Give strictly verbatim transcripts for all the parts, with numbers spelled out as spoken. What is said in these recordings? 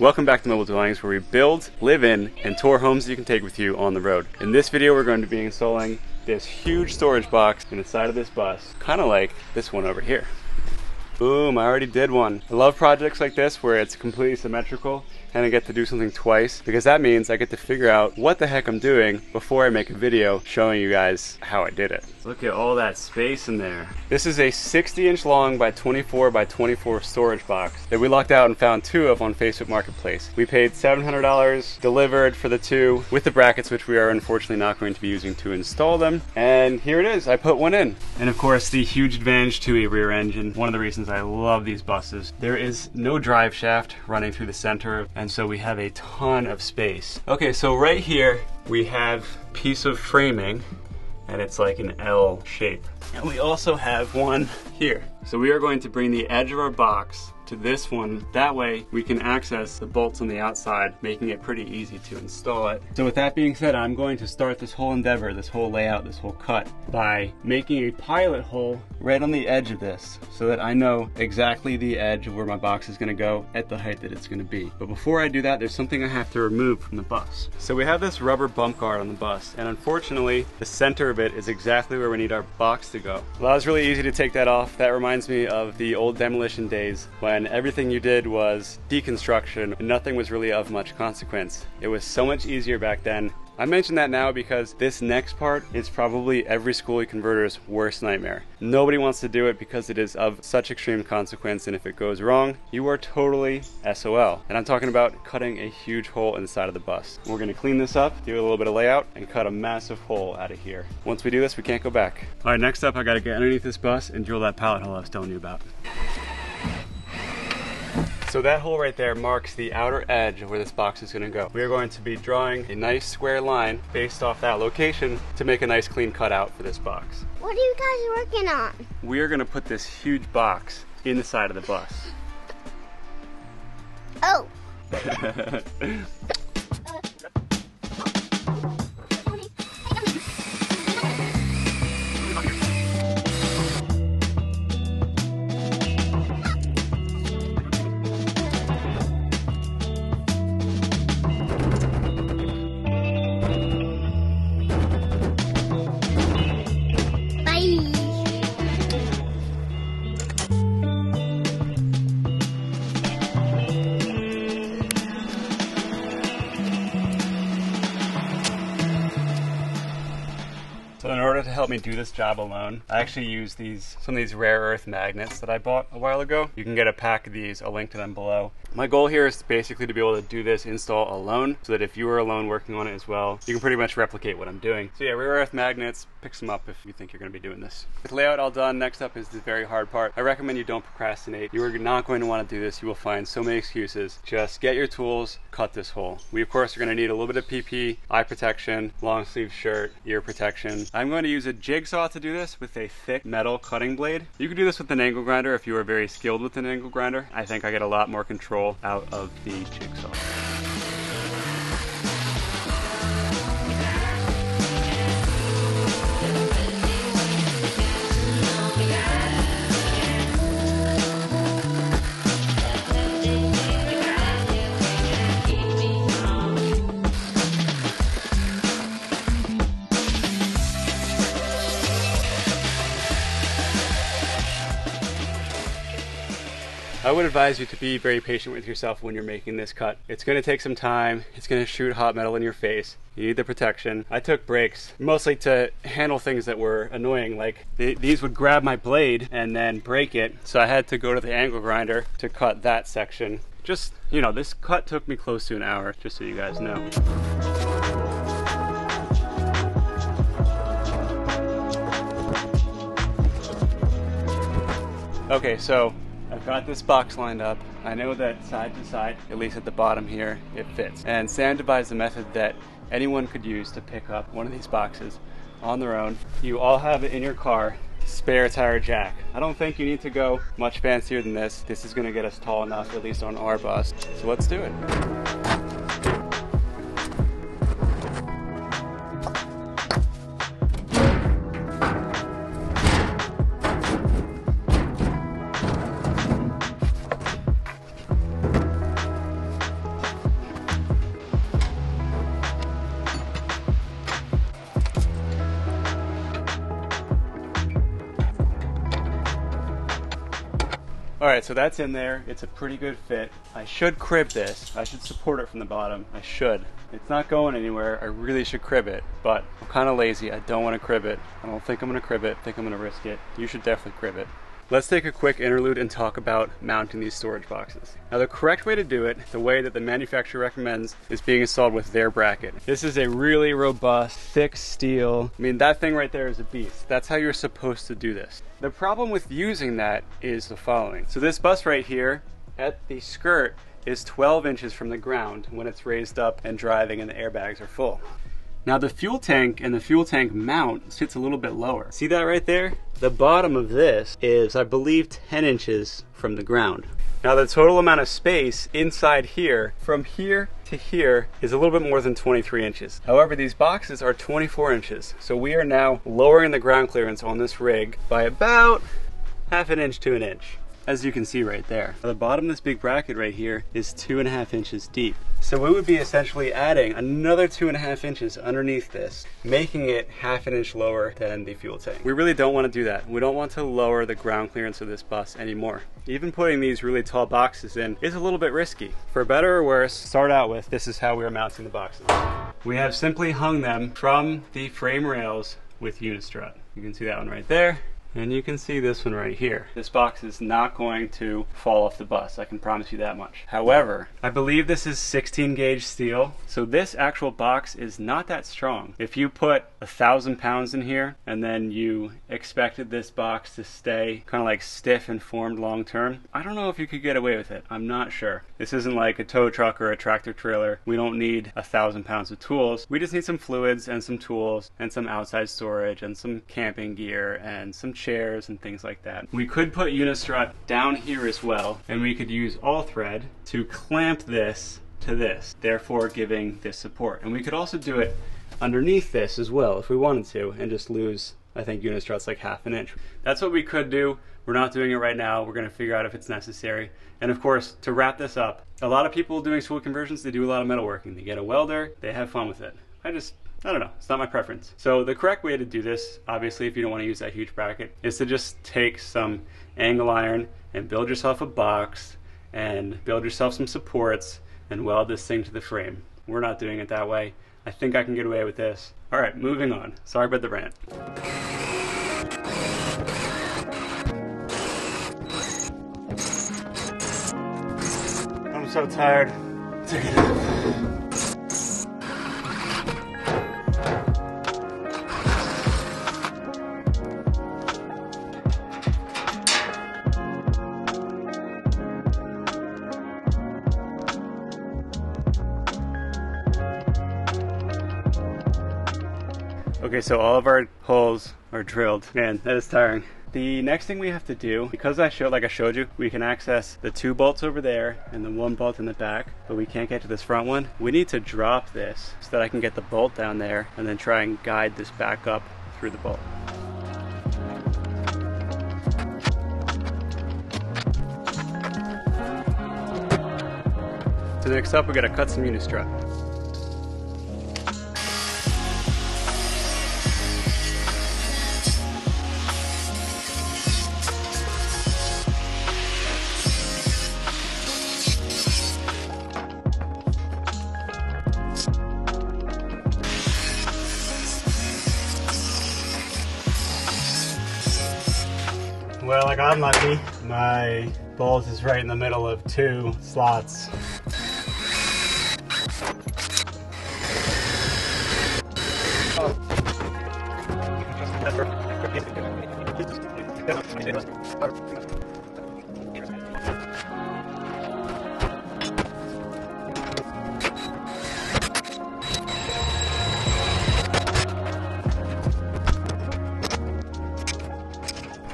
Welcome back to Mobile Dwellings, where we build, live in, and tour homes that you can take with you on the road. In this video, we're going to be installing this huge storage box in the side of this bus, kind of like this one over here. Boom, I already did one. I love projects like this where it's completely symmetrical and I get to do something twice, because that means I get to figure out what the heck I'm doing before I make a video showing you guys how I did it. Look at all that space in there. This is a sixty inch long by twenty-four by twenty-four storage box that we lucked out and found two of on Facebook Marketplace. We paid seven hundred dollars delivered for the two with the brackets, which we are unfortunately not going to be using to install them. And here it is, I put one in. And of course, the huge advantage to a rear engine, one of the reasons I love these buses. There is no drive shaft running through the center, and so we have a ton of space. Okay, so right here we have a piece of framing and it's like an L shape. And we also have one here. So we are going to bring the edge of our box to this one. That way we can access the bolts on the outside, making it pretty easy to install it. So with that being said, I'm going to start this whole endeavor, this whole layout, this whole cut by making a pilot hole right on the edge of this so that I know exactly the edge of where my box is gonna go at the height that it's gonna be. But before I do that, there's something I have to remove from the bus. So we have this rubber bump guard on the bus, and unfortunately the center of it is exactly where we need our box to go. Well, that was really easy to take that off. That reminds me of the old demolition days when and everything you did was deconstruction and nothing was really of much consequence. It was so much easier back then. I mention that now because this next part is probably every schoolie converter's worst nightmare. Nobody wants to do it because it is of such extreme consequence, and if it goes wrong, you are totally S O L. And I'm talking about cutting a huge hole inside of the bus. We're gonna clean this up, do a little bit of layout, and cut a massive hole out of here. Once we do this, we can't go back. All right, next up, I gotta get underneath this bus and drill that pallet hole I was telling you about. So that hole right there marks the outer edge of where this box is gonna go. We are going to be drawing a nice square line based off that location to make a nice clean cutout for this box. What are you guys working on? We are gonna put this huge box in the side of the bus. Oh. So in order to help me do this job alone, I actually use these, some of these rare earth magnets that I bought a while ago. You can get a pack of these, I'll link to them below. My goal here is basically to be able to do this install alone, so that if you were alone working on it as well, you can pretty much replicate what I'm doing. So yeah, rare earth magnets, pick some up if you think you're gonna be doing this. With layout all done, next up is the very hard part. I recommend you don't procrastinate. You are not going to wanna do this. You will find so many excuses. Just get your tools, cut this hole. We of course are gonna need a little bit of P P, eye protection, long sleeve shirt, ear protection. I'm going to use a jigsaw to do this with a thick metal cutting blade. You can do this with an angle grinder if you are very skilled with an angle grinder. I think I get a lot more control out of the jigsaw. I would advise you to be very patient with yourself when you're making this cut. It's gonna take some time. It's gonna shoot hot metal in your face. You need the protection. I took breaks, mostly to handle things that were annoying, like th these would grab my blade and then break it. So I had to go to the angle grinder to cut that section. Just, you know, this cut took me close to an hour, just so you guys know. Okay, so I've got this box lined up. I know that side to side, at least at the bottom here, it fits. And Sam devised a method that anyone could use to pick up one of these boxes on their own. You all have it in your car, spare tire jack. I don't think you need to go much fancier than this. This is gonna get us tall enough, at least on our bus. So let's do it. All right, so that's in there. It's a pretty good fit. I should crib this. I should support it from the bottom. I should. It's not going anywhere. I really should crib it, but I'm kind of lazy. I don't want to crib it. I don't think I'm going to crib it. I think I'm going to risk it. You should definitely crib it. Let's take a quick interlude and talk about mounting these storage boxes. Now, the correct way to do it, the way that the manufacturer recommends, is being installed with their bracket. This is a really robust, thick steel. I mean, that thing right there is a beast. That's how you're supposed to do this. The problem with using that is the following. So this bus right here at the skirt is twelve inches from the ground when it's raised up and driving and the airbags are full. Now the fuel tank and the fuel tank mount sits a little bit lower. See that right there? The bottom of this is, I believe, ten inches from the ground. Now the total amount of space inside here, from here to here, is a little bit more than twenty-three inches. However, these boxes are twenty-four inches. So we are now lowering the ground clearance on this rig by about half an inch to an inch, as you can see right there. Now, the bottom of this big bracket right here is two and a half inches deep. So we would be essentially adding another two and a half inches underneath this, making it half an inch lower than the fuel tank. We really don't want to do that. We don't want to lower the ground clearance of this bus anymore. Even putting these really tall boxes in is a little bit risky. For better or worse, start out with this is how we are mounting the boxes. We have simply hung them from the frame rails with Unistrut. You can see that one right there. And you can see this one right here. This box is not going to fall off the bus, I can promise you that much. However, I believe this is sixteen gauge steel, so this actual box is not that strong. If you put a thousand pounds in here and then you expected this box to stay kind of like stiff and formed long term, I don't know if you could get away with it. I'm not sure. This isn't like a tow truck or a tractor trailer. We don't need a thousand pounds of tools. We just need some fluids and some tools and some outside storage and some camping gear and some chairs and things like that. We could put Unistrut down here as well, and we could use all thread to clamp this to this, therefore giving this support. And we could also do it underneath this as well if we wanted to, and just lose, I think Unistrut's like half an inch. That's what we could do. We're not doing it right now. We're going to figure out if it's necessary. And of course, to wrap this up, a lot of people doing tool conversions, they do a lot of metalworking. They get a welder, they have fun with it. I just I don't know, it's not my preference. So the correct way to do this, obviously, if you don't want to use that huge bracket, is to just take some angle iron and build yourself a box and build yourself some supports and weld this thing to the frame. We're not doing it that way. I think I can get away with this. All right, moving on. Sorry about the rant. I'm so tired. Take it out. Okay, so all of our holes are drilled. Man, that is tiring. The next thing we have to do, because I showed, like I showed you, we can access the two bolts over there and the one bolt in the back, but we can't get to this front one. We need to drop this so that I can get the bolt down there and then try and guide this back up through the bolt. So next up, we're gonna cut some Unistrut. Well, I got lucky. My bolt is right in the middle of two slots.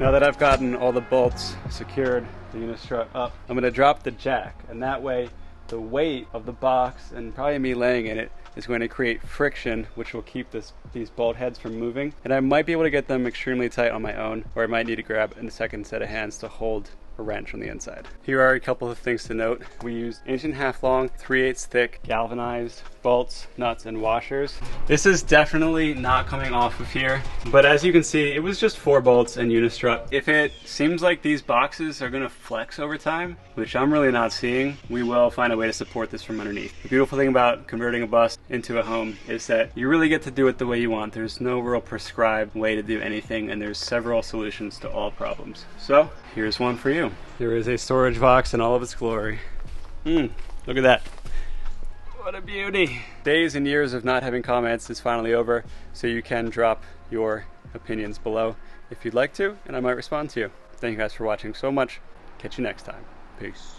Now that I've gotten all the bolts secured, the Unistrut up, I'm going to drop the jack, and that way the weight of the box and probably me laying in it is going to create friction, which will keep this, these bolt heads from moving. And I might be able to get them extremely tight on my own, or I might need to grab a second set of hands to hold a wrench on the inside. Here are a couple of things to note. We used inch and a half long, three eighths thick, galvanized bolts, nuts, and washers. This is definitely not coming off of here, but as you can see, it was just four bolts and Unistrut. If it seems like these boxes are gonna flex over time, which I'm really not seeing, we will find a way to support this from underneath. The beautiful thing about converting a bus into a home is that you really get to do it the way you want. There's no real prescribed way to do anything, and there's several solutions to all problems. So here's one for you. There is a storage box in all of its glory. Mm, look at that. What a beauty. Days and years of not having comments is finally over, so you can drop your opinions below if you'd like to, and I might respond to you. Thank you guys for watching so much. Catch you next time. Peace.